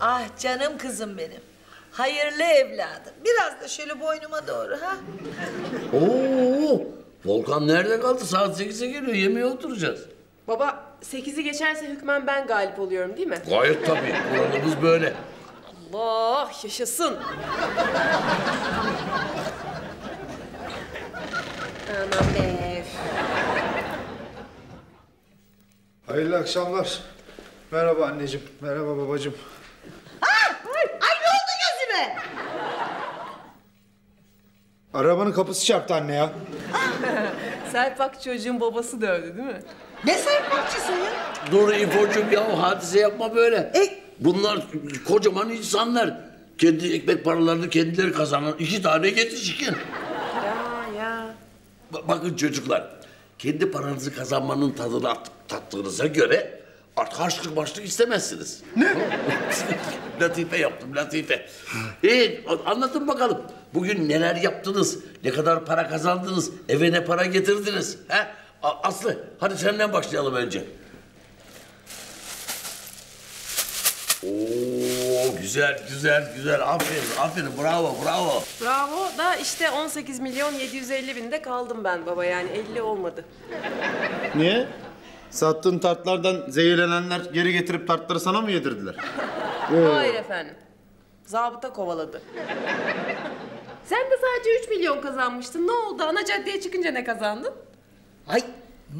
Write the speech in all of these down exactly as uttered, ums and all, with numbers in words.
Ah canım kızım benim. Hayırlı evladım. Biraz da şöyle boynuma doğru ha. Oo, Volkan nerede kaldı? Saat sekize geliyor. Yemeğe oturacağız. Baba, sekizi geçerse hükmen ben galip oluyorum değil mi? Gayet tabii. Kuralımız böyle. Allah yaşasın. Aman be. Hayırlı akşamlar. Merhaba anneciğim. Merhaba babacığım. Ha! Ay ne oldu gözüme? Arabanın kapısı çarptı anne ya. Serpak çocuğun babası dövdü değil mi? Ne serpakçısı ya? Dur İfo'cum ya, hadise yapma böyle. E? Bunlar kocaman insanlar. Kendi ekmek paralarını kendileri kazanan iki tane yetişkin. Ya ya. Ba bakın çocuklar, kendi paranızı kazanmanın tadını tattığınıza göre artık harçlık başlık istemezsiniz. Ne? Latife yaptım, latife. Ee, anlatın bakalım. Bugün neler yaptınız? Ne kadar para kazandınız? Eve ne para getirdiniz? He? Aslı, hadi senden başlayalım önce. Oo, güzel, güzel, güzel. Aferin, aferin. Bravo, bravo. Bravo da işte on sekiz milyon yedi yüz elli binde kaldım ben baba. Yani elli olmadı. Niye? Sattığın tartlardan zehirlenenler geri getirip tartları sana mı yedirdiler? Hayır efendim. Zabıta kovaladı. Sen de sadece üç milyon kazanmıştın. Ne oldu? Ana caddeye çıkınca ne kazandın? Ay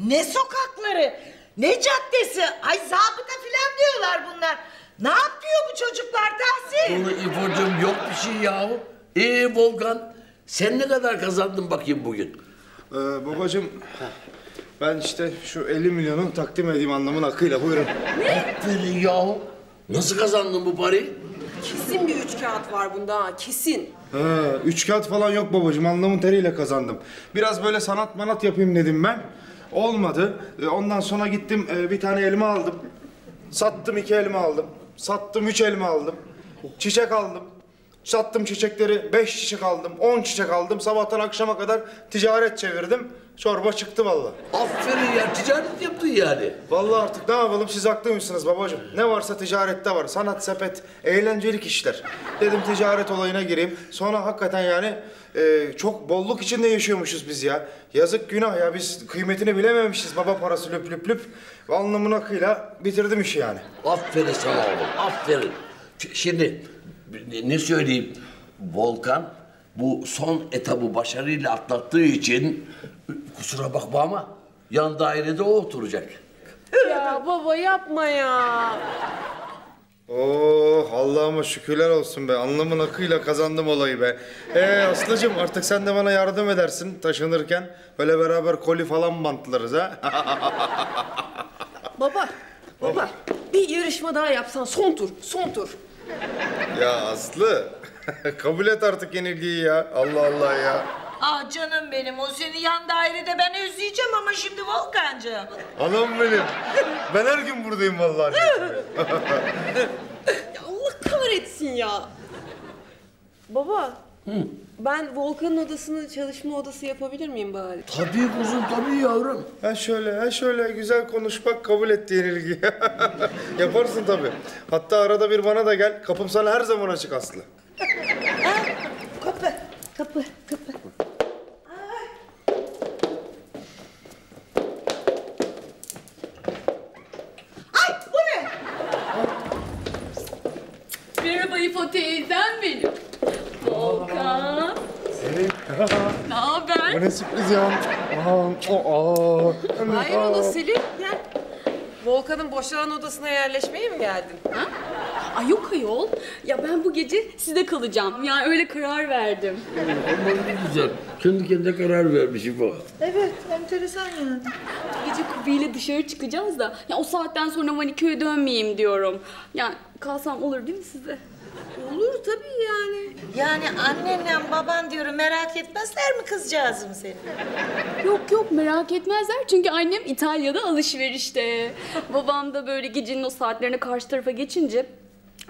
ne sokakları, ne caddesi. Ay zabıta filan diyorlar bunlar. Ne yapıyor bu çocuklar Tahsin? Bunu İbo'cum yok bir şey yahu. Ee Volkan, sen ne kadar kazandın bakayım bugün? Ee, babacığım, ben işte şu elli milyonu takdim edeyim anlamın hakkıyla, buyurun. Ne? Aferin yahu. Nasıl kazandın bu parayı? Kesin bir üç kağıt var bunda ha, kesin. Ha, üç kağıt falan yok babacığım, alnımın teriyle kazandım. Biraz böyle sanat manat yapayım dedim ben. Olmadı. Ondan sonra gittim bir tane elma aldım. Sattım iki elma aldım. Sattım üç elma aldım. Çiçek aldım. Sattım çiçekleri, beş çiçek aldım, on çiçek aldım. Sabahtan akşama kadar ticaret çevirdim. Çorba çıktı vallahi. Aferin ya, ticaret yaptın yani. Vallahi artık ne yapalım, siz haklıymışsınız babacığım. Ne varsa ticarette var, sanat sepet, eğlencelik işler. Dedim ticaret olayına gireyim. Sonra hakikaten yani e, çok bolluk içinde yaşıyormuşuz biz ya. Yazık günah ya, biz kıymetini bilememişiz baba parası lüp lüp lüp. Alnımın akıyla bitirdim işi yani. Aferin sana oğlum, aferin. Şimdi ne söyleyeyim, Volkan bu son etabı başarıyla atlattığı için... Kusura bakma ama yan dairede o oturacak. Ya baba yapma ya. Oh Allah'ıma şükürler olsun be. Anlamın akıyla kazandım olayı be. Ee Aslıcığım artık sen de bana yardım edersin taşınırken. Böyle beraber koli falan bantlarız ha. Baba, baba bir yarışma daha yapsan son tur, son tur. Ya Aslı kabul et artık yenilgiyi ya. Allah Allah ya. Ah canım benim, o seni yan dairede ben özleyeceğim ama şimdi Volkancığım. Anam benim, ben her gün buradayım vallahi. Ya Allah kahretsin ya. Baba, hı? Ben Volkan'ın odasını çalışma odası yapabilir miyim bari? Tabii kuzum, tabii yavrum. Ha şöyle, ha şöyle güzel konuş bak, kabul etti yenilgiyi. Yaparsın tabii. Hatta arada bir bana da gel, kapım sana her zaman açık Aslı. Ha, kapı, kapı, kapı. O teyzem benim. Volkan. Selin. Ne haber? Bu ne sürpriz ya. Hayır ola Selin, gel. Volkan'ın boşalan odasına yerleşmeye mi geldin? Ha? Ay yok ayol. Ya ben bu gece sizde kalacağım. Yani öyle karar verdim. Ama ne güzel. Kendi kendine karar vermişim o. Evet, enteresan yani. Bu gece Kubi'yle dışarı çıkacağız da... Ya o saatten sonra Maniköy'e dönmeyeyim diyorum. Yani kalsam olur değil mi size? Olur tabii yani. Yani annenle baban diyorum, merak etmezler mi kızcağızım seni? Yok yok, merak etmezler çünkü annem İtalya'da alışverişte. Babam da böyle gecenin o saatlerine karşı tarafa geçince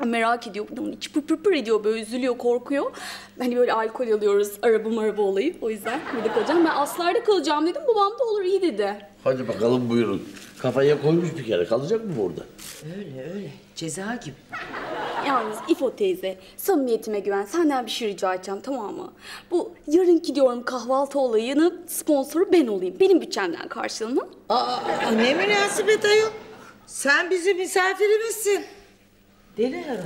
merak ediyor. Bunun içi pır pır pır ediyor, böyle üzülüyor, korkuyor. Hani böyle alkol alıyoruz, araba maraba olayı. O yüzden burada kalacağım. Ben Aslar'da kalacağım dedim, babam da olur iyi dedi. Hadi bakalım buyurun. Kafaya koymuş bir kere, kalacak mı burada? Öyle öyle, ceza gibi. Yalnız İfo teyze, samimiyetime güven, senden bir şey rica edeceğim, tamam mı? Bu yarınki diyorum kahvaltı olayının sponsoru ben olayım. Benim bütçemden karşılığını. Aa, ne münasebet ayol. Sen bizim misafirimizsin. Deli herhalde.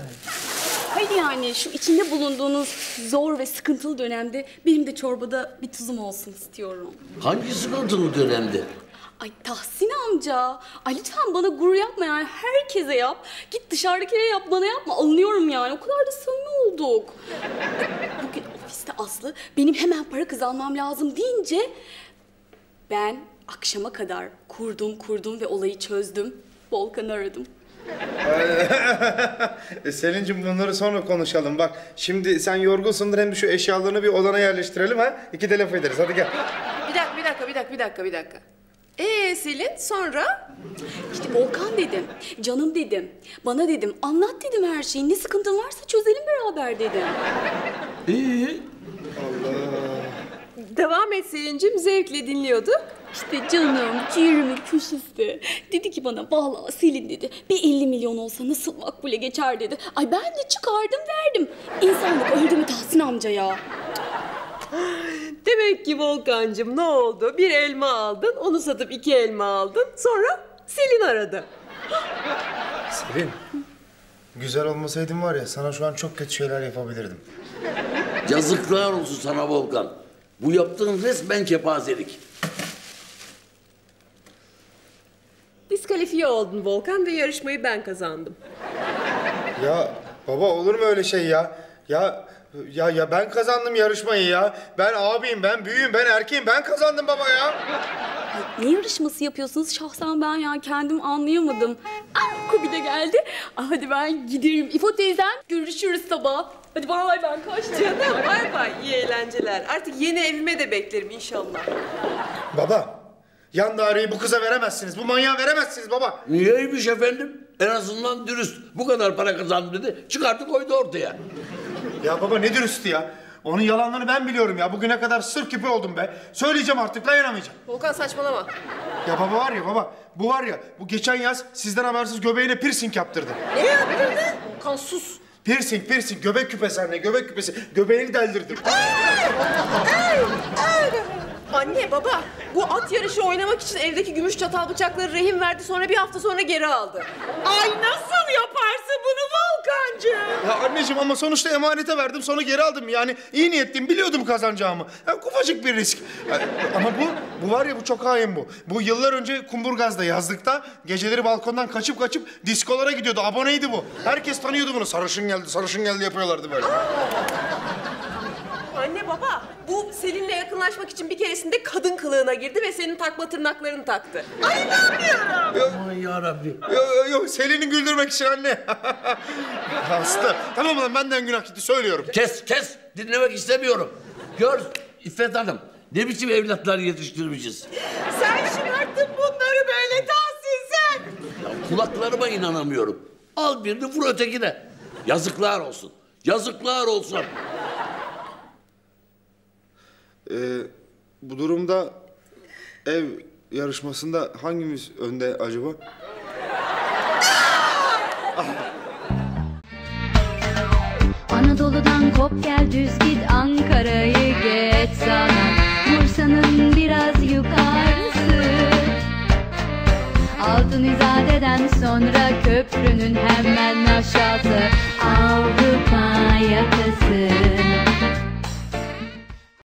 Hayır yani şu içinde bulunduğunuz zor ve sıkıntılı dönemde benim de çorbada bir tuzum olsun istiyorum. Hangi sıkıntılı dönemde? Ay Tahsin amca, ay lütfen bana gurur yapma yani, herkese yap. Git dışarıdakilere yap, bana yapma, alınıyorum yani. O kadar da samimi olduk. Bugün ofiste Aslı benim hemen para kazanmam lazım deyince ben akşama kadar kurdum kurdum ve olayı çözdüm. Volkan'ı aradım. Selin'cim bunları sonra konuşalım. Bak şimdi sen yorgunsundur, hem de şu eşyalarını bir odana yerleştirelim ha. İki de laf ederiz, hadi gel. Bir dakika, bir dakika, bir dakika, bir dakika, bir dakika. Ee Selin sonra? İşte Volkan dedim, canım dedim, bana dedim, anlat dedim her şeyi. Ne sıkıntın varsa çözelim beraber dedim. Ee? Allah. Devam et Selin'cim, zevkle dinliyorduk. İşte canım, ciğerimin köşesi. Dedi ki bana, vallahi Selin dedi, bir elli milyon olsa nasıl makbule geçer dedi. Ay ben de çıkardım verdim. İnsanlık öldü mü Tahsin amca ya? Demek ki Volkancığım ne oldu? Bir elma aldın, onu satıp iki elma aldın. Sonra Selin aradı. Selin, güzel olmasaydın var ya, sana şu an çok kötü şeyler yapabilirdim. Yazıklar olsun sana Volkan. Bu yaptığın resmen kepazelik. Diskalifiye oldun Volkan ve yarışmayı ben kazandım. Ya baba olur mu öyle şey ya? Ya ya ya ben kazandım yarışmayı ya. Ben abiyim, ben büyüğüm, ben erkeğim. Ben kazandım baba ya. Ne yarışması yapıyorsunuz? Şahsen ben ya kendim anlayamadım. Ah, Kubi de geldi. Ah, hadi ben giderim. İfo teyzem, görüşürüz sabah. Hadi vallahi ben kaçacağım. Bay bay, iyi eğlenceler. Artık yeni evime de beklerim inşallah. Baba. Yan daireyi bu kıza veremezsiniz, bu manyağa veremezsiniz baba. Niyeymiş efendim? En azından dürüst. Bu kadar para kazandı dedi, çıkarttı koydu ortaya. Ya baba ne dürüstü ya? Onun yalanlarını ben biliyorum ya. Bugüne kadar sır küpü oldum be. Söyleyeceğim artık, dayanamayacağım. Volkan saçmalama. Ya baba var ya baba, bu var ya, bu geçen yaz sizden habersiz göbeğine piercing yaptırdı. Ne yaptırdı? Volkan sus. Piercing, piercing, göbek küpesi anne, göbek küpesi. Göbeğini deldirdim. Anne, baba, bu at yarışı oynamak için evdeki gümüş çatal bıçakları rehin verdi, sonra bir hafta sonra geri aldı. Ay nasıl yaparsın bunu Volkancığım? Ya anneciğim ama sonuçta emanete verdim, sonra geri aldım. Yani iyi niyetliyim, biliyordum kazanacağımı. Yani kufacık bir risk. Ama bu, bu var ya bu çok hain bu. Bu yıllar önce Kumburgaz'da yazlıkta geceleri balkondan kaçıp kaçıp diskolara gidiyordu. Aboneydi bu. Herkes tanıyordu bunu. Sarışın geldi, sarışın geldi yapıyorlardı böyle. Anne, baba, bu Selin'le yakınlaşmak için bir keresinde kadın kılığına girdi ve senin takma tırnaklarını taktı. Ay inanmıyorum. Aman yarabbim. Yok, yok, Selin'i güldürmek için anne. Aslı, tamam lan benden günah gitti, söylüyorum. Kes, kes. Dinlemek istemiyorum. Gör, İffet Hanım, ne biçim evlatlar yetiştirmişiz. Sen şımarttın bunları böyle Tahsin sen. Ya kulaklarıma inanamıyorum. Al birini vur ötekine. Yazıklar olsun. Yazıklar olsun. Ee, bu durumda ev yarışmasında hangimiz önde acaba? Anadolu'dan kop gel düz git, Ankara'yı geç sana. Bursa'nın biraz yukarısı. Altınizadeden sonra köprünün hemen aşağı.